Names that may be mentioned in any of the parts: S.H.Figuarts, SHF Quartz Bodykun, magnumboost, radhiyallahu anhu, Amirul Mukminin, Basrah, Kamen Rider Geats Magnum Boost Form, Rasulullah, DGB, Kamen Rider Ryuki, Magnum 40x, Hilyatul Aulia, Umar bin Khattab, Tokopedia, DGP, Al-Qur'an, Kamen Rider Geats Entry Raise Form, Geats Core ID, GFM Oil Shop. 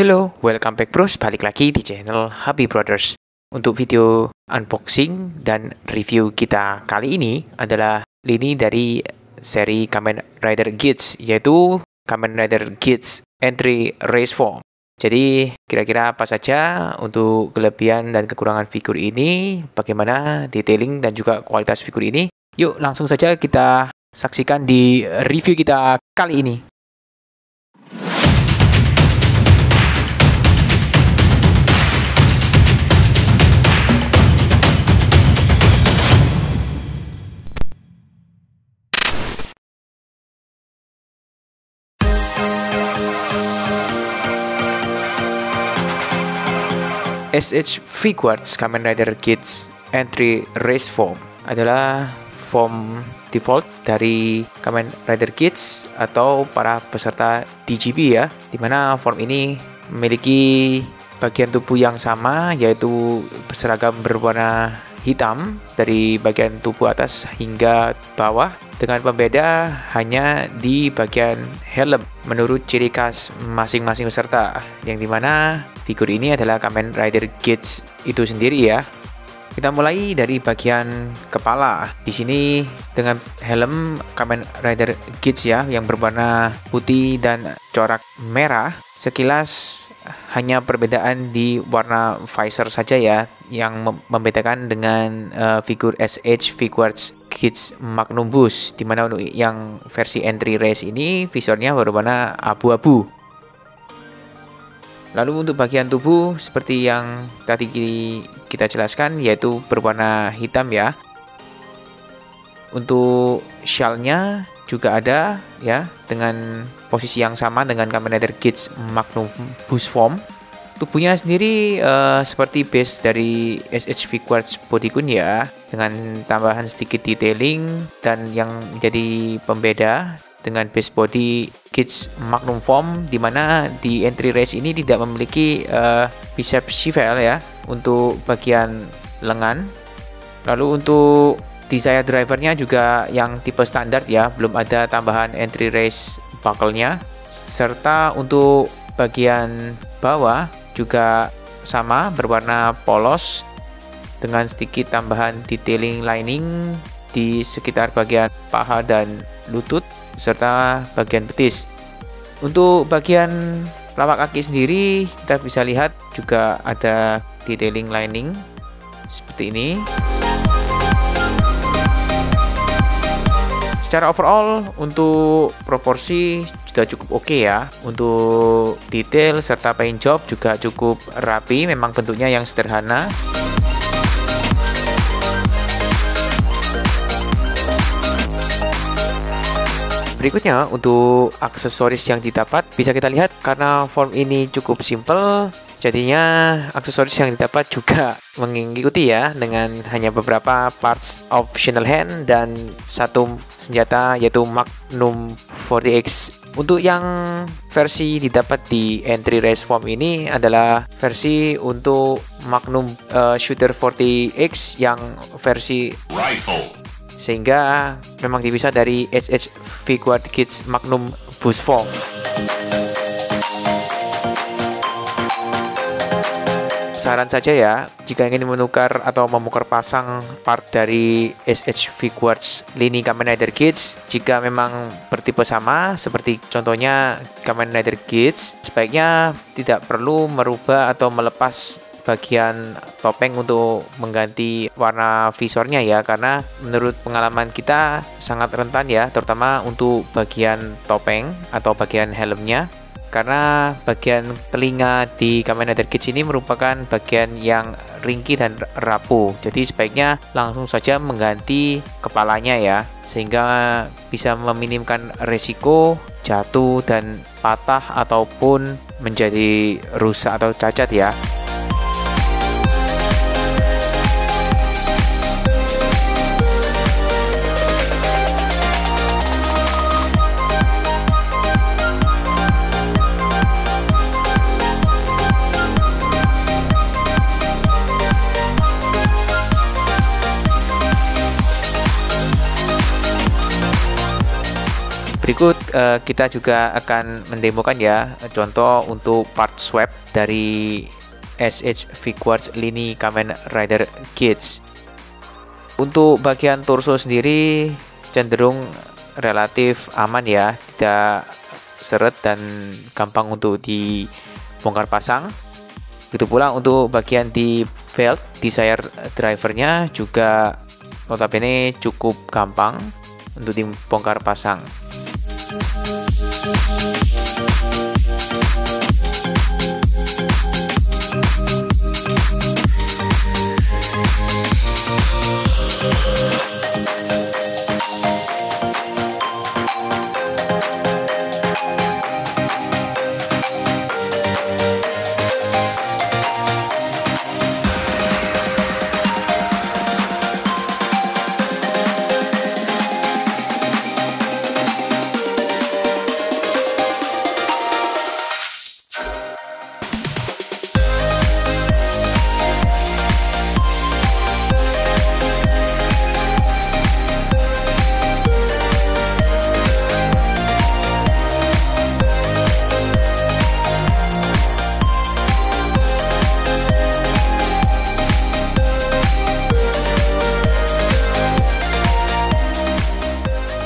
Hello, welcome back bros, balik lagi di channel Happy Brothers. Untuk video unboxing dan review kita kali ini adalah lini dari seri Kamen Rider Geats, yaitu Kamen Rider Geats Entry Raise Form. Jadi kira-kira apa saja untuk kelebihan dan kekurangan figur ini, bagaimana detailing dan juga kualitas figur ini. Yuk langsung saja kita saksikan di review kita kali ini. S.H.Figuarts Kamen Rider Geats Entry Raise Form adalah form default dari Kamen Rider Geats atau para peserta DGB ya, dimana form ini memiliki bagian tubuh yang sama, yaitu seragam berwarna hitam dari bagian tubuh atas hingga bawah, dengan pembeda hanya di bagian helm menurut ciri khas masing-masing peserta, yang dimana figur ini adalah Kamen Rider Geats itu sendiri ya. Kita mulai dari bagian kepala. Di sini dengan helm Kamen Rider Geats ya, yang berwarna putih dan corak merah. Sekilas hanya perbedaan di warna visor saja ya, yang membedakan dengan figur S.H.Figuarts Geats Magnum Boost, dimana untuk yang versi entry race ini visornya berwarna abu-abu. Lalu untuk bagian tubuh seperti yang tadi kita jelaskan, yaitu berwarna hitam ya. Untuk shell-nya juga ada ya, dengan posisi yang sama dengan Kamen Rider Geats Magnum Boost Form. Tubuhnya sendiri seperti base dari SHF Quartz Bodykun ya, dengan tambahan sedikit detailing dan yang menjadi pembeda dengan base body Geats Magnum Form, dimana di entry race ini tidak memiliki bicep swivel ya untuk bagian lengan. Lalu untuk desire drivernya juga yang tipe standar ya, belum ada tambahan entry race buckle-nya. Serta untuk bagian bawah juga sama, berwarna polos dengan sedikit tambahan detailing lining di sekitar bagian paha dan lutut serta bagian betis. Untuk bagian telapak kaki sendiri kita bisa lihat juga ada detailing lining seperti ini. Secara overall untuk proporsi sudah cukup oke ya. Untuk detail serta paint job juga cukup rapi, memang bentuknya yang sederhana. Berikutnya untuk aksesoris yang didapat, bisa kita lihat karena form ini cukup simple, jadinya aksesoris yang didapat juga mengikuti ya, dengan hanya beberapa parts optional hand dan satu senjata, yaitu Magnum 40x. Untuk yang versi didapat di entry race form ini adalah versi untuk Magnum Shooter 40x yang versi rifle, sehingga memang dipisah dari S.H.Figuarts Geats Magnum Boost Form. Saran saja ya, jika ingin menukar atau memukar pasang part dari S.H.Figuarts lini Kamen Rider Geats, jika memang bertipe sama seperti contohnya Kamen Rider Geats, sebaiknya tidak perlu merubah atau melepas bagian topeng untuk mengganti warna visornya ya, karena menurut pengalaman kita sangat rentan ya, terutama untuk bagian topeng atau bagian helmnya, karena bagian telinga di Kamen Rider Geats ini merupakan bagian yang ringkih dan rapuh, jadi sebaiknya langsung saja mengganti kepalanya ya, sehingga bisa meminimkan resiko jatuh dan patah ataupun menjadi rusak atau cacat ya. Berikut kita juga akan mendemokan ya contoh untuk part swap dari S.H.Figuarts lini Kamen Rider Geats. Untuk bagian torso sendiri cenderung relatif aman ya, tidak seret dan gampang untuk dibongkar pasang. Itu pula untuk bagian di belt, di sayap drivernya juga notabene cukup gampang untuk dibongkar pasang.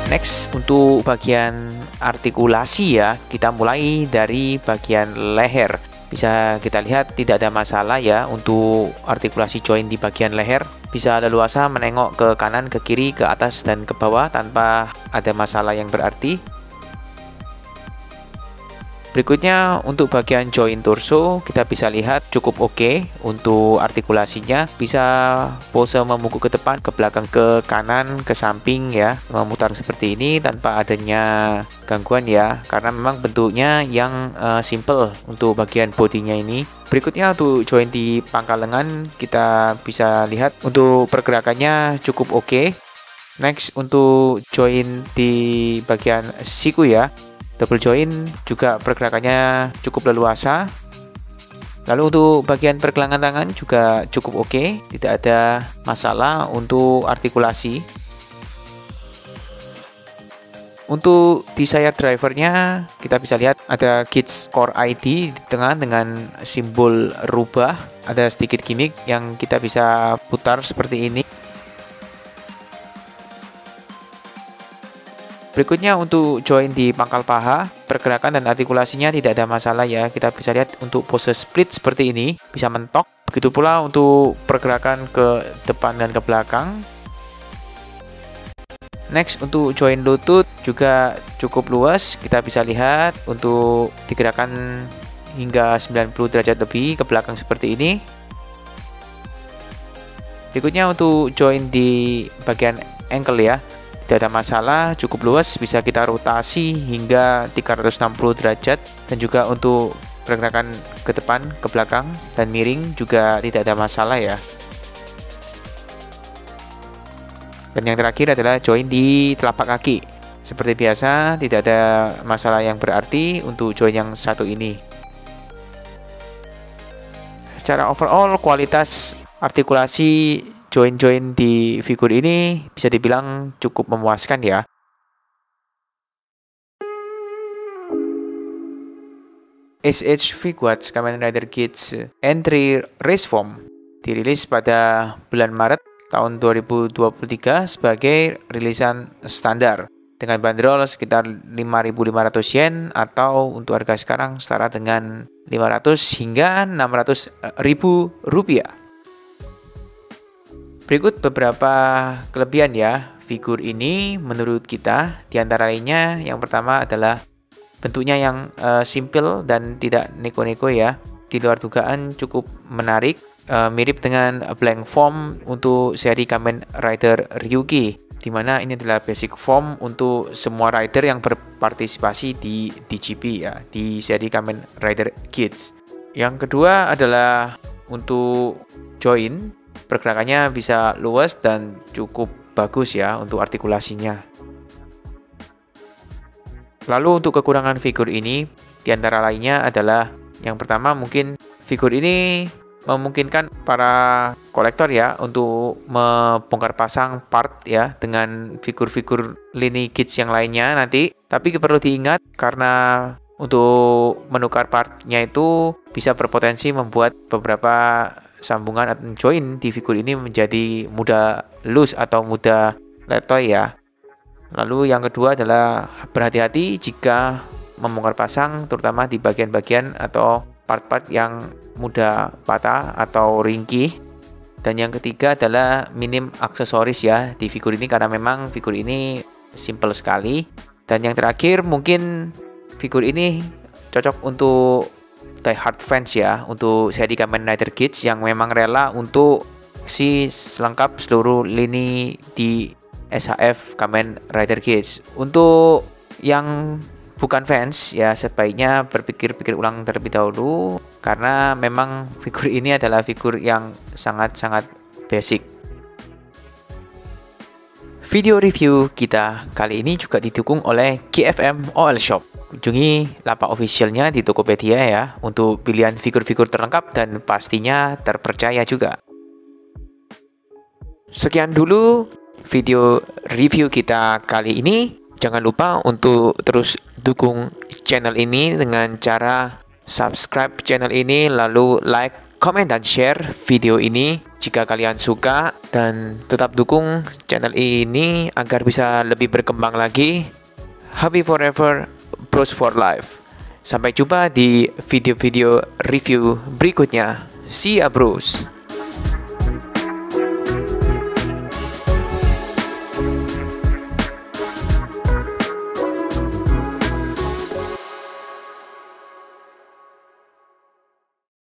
Next, untuk bagian artikulasi ya, kita mulai dari bagian leher. Bisa kita lihat tidak ada masalah ya untuk artikulasi joint di bagian leher. Bisa leluasa menengok ke kanan, ke kiri, ke atas, dan ke bawah tanpa ada masalah yang berarti. Berikutnya untuk bagian joint torso, kita bisa lihat cukup oke untuk artikulasinya. Bisa pose memungkuk ke depan, ke belakang, ke kanan, ke samping ya, memutar seperti ini tanpa adanya gangguan ya, karena memang bentuknya yang simple untuk bagian bodinya ini. Berikutnya untuk joint di pangkal lengan, kita bisa lihat untuk pergerakannya cukup oke. Next untuk joint di bagian siku ya, double joint juga pergerakannya cukup leluasa. Lalu untuk bagian pergelangan tangan juga cukup oke, tidak ada masalah untuk artikulasi. Untuk di sayap drivernya kita bisa lihat ada Geats Core ID di tengah dengan simbol rubah. Ada sedikit gimmick yang kita bisa putar seperti ini. Berikutnya untuk joint di pangkal paha, pergerakan dan artikulasinya tidak ada masalah ya. Kita bisa lihat untuk pose split seperti ini, bisa mentok. Begitu pula untuk pergerakan ke depan dan ke belakang. Next untuk joint lutut juga cukup luas. Kita bisa lihat untuk digerakkan hingga 90 derajat lebih ke belakang seperti ini. Berikutnya untuk joint di bagian ankle ya, tidak ada masalah, cukup luas, bisa kita rotasi hingga 360 derajat. Dan juga untuk pergerakan ke depan, ke belakang, dan miring juga tidak ada masalah ya. Dan yang terakhir adalah joint di telapak kaki. Seperti biasa, tidak ada masalah yang berarti untuk joint yang satu ini. Secara overall, kualitas artikulasi join-join di figur ini bisa dibilang cukup memuaskan ya. S.H.Figuarts Kamen Rider Geats Entry Raise Form dirilis pada bulan Maret tahun 2023 sebagai rilisan standar dengan bandrol sekitar 5.500 yen atau untuk harga sekarang setara dengan 500 hingga 600 ribu rupiah. Berikut beberapa kelebihan ya figur ini menurut kita, diantara lainnya yang pertama adalah bentuknya yang simple dan tidak neko-neko ya, di luar dugaan cukup menarik, mirip dengan blank form untuk seri Kamen Rider Ryuki, dimana ini adalah basic form untuk semua rider yang berpartisipasi di DGP ya, di seri Kamen Rider Geats. Yang kedua adalah untuk join, pergerakannya bisa luas dan cukup bagus ya untuk artikulasinya. Lalu untuk kekurangan figur ini, diantara lainnya adalah yang pertama mungkin figur ini memungkinkan para kolektor ya untuk membongkar pasang part ya dengan figur-figur lini Geats yang lainnya nanti. Tapi perlu diingat karena untuk menukar partnya itu bisa berpotensi membuat beberapa sambungan atau join di figur ini menjadi mudah loose atau mudah letoy ya. Lalu yang kedua adalah berhati-hati jika membongkar pasang terutama di bagian-bagian atau part-part yang mudah patah atau ringkih. Dan yang ketiga adalah minim aksesoris ya di figur ini karena memang figur ini simple sekali. Dan yang terakhir mungkin figur ini cocok untuk diehard fans ya, untuk seri Kamen Rider Geats yang memang rela untuk si selengkap seluruh lini di SHF Kamen Rider Geats. Untuk yang bukan fans ya sebaiknya berpikir-pikir ulang terlebih dahulu karena memang figur ini adalah figur yang sangat-sangat basic. Video review kita kali ini juga didukung oleh GFM Oil Shop. Kunjungi lapak officialnya di Tokopedia ya untuk pilihan figur-figur terlengkap dan pastinya terpercaya juga. Sekian dulu video review kita kali ini. Jangan lupa untuk terus dukung channel ini dengan cara subscribe channel ini, lalu like, comment, dan share video ini jika kalian suka. Dan tetap dukung channel ini agar bisa lebih berkembang lagi. Happy forever, bros for life. Sampai jumpa di video-video review berikutnya. See ya bros!